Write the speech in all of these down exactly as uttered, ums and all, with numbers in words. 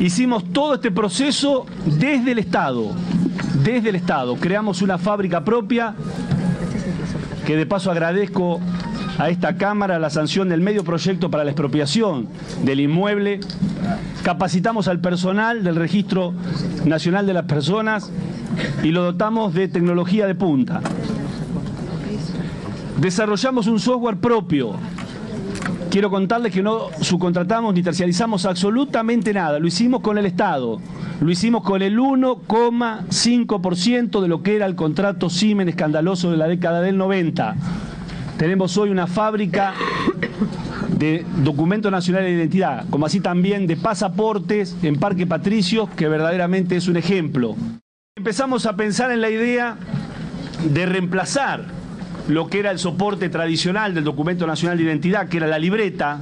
Hicimos todo este proceso desde el Estado, desde el Estado. Creamos una fábrica propia, que de paso agradezco a esta Cámara la sanción del medio proyecto para la expropiación del inmueble. Capacitamos al personal del Registro Nacional de las Personas y lo dotamos de tecnología de punta. Desarrollamos un software propio. Quiero contarles que no subcontratamos ni terciarizamos absolutamente nada. Lo hicimos con el Estado. Lo hicimos con el uno coma cinco por ciento de lo que era el contrato Siemens escandaloso de la década del noventa. Tenemos hoy una fábrica de documentos nacionales de identidad, como así también de pasaportes en Parque Patricios, que verdaderamente es un ejemplo. Empezamos a pensar en la idea de reemplazar lo que era el soporte tradicional del documento nacional de identidad, que era la libreta,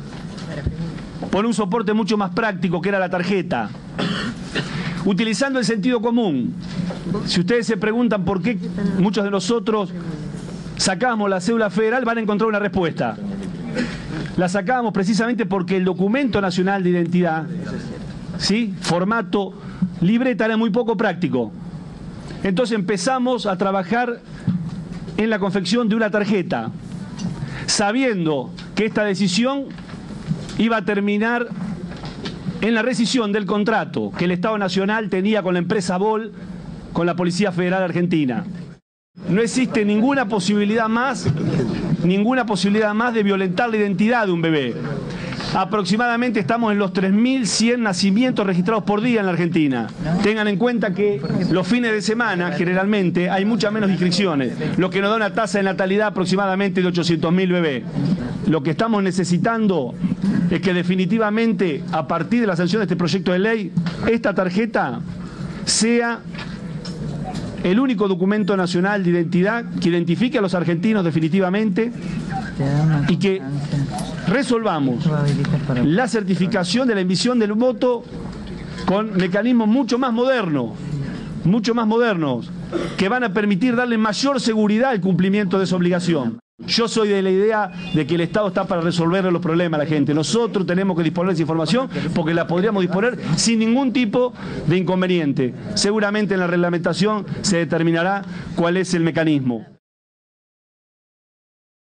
por un soporte mucho más práctico, que era la tarjeta. Utilizando el sentido común, si ustedes se preguntan por qué muchos de nosotros sacamos la cédula federal, van a encontrar una respuesta. La sacamos precisamente porque el documento nacional de identidad, ¿sí?, formato libreta, era muy poco práctico. Entonces empezamos a trabajar en la confección de una tarjeta, sabiendo que esta decisión iba a terminar en la rescisión del contrato que el Estado Nacional tenía con la empresa Vol, con la Policía Federal Argentina. No existe ninguna posibilidad más, ninguna posibilidad más de violentar la identidad de un bebé. Aproximadamente estamos en los tres mil cien nacimientos registrados por día en la Argentina. Tengan en cuenta que los fines de semana, generalmente, hay muchas menos inscripciones, lo que nos da una tasa de natalidad aproximadamente de ochocientos mil bebés. Lo que estamos necesitando es que definitivamente, a partir de la sanción de este proyecto de ley, esta tarjeta sea el único documento nacional de identidad que identifique a los argentinos definitivamente y que resolvamos la certificación de la emisión del voto con mecanismos mucho más modernos, mucho más modernos, que van a permitir darle mayor seguridad al cumplimiento de esa obligación. Yo soy de la idea de que el Estado está para resolver los problemas a la gente. Nosotros tenemos que disponer de esa información porque la podríamos disponer sin ningún tipo de inconveniente. Seguramente en la reglamentación se determinará cuál es el mecanismo.